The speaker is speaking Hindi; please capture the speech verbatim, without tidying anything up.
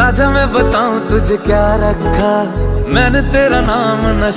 आजा मैं बताऊं तुझे क्या रखा मैंने तेरा नाम नशा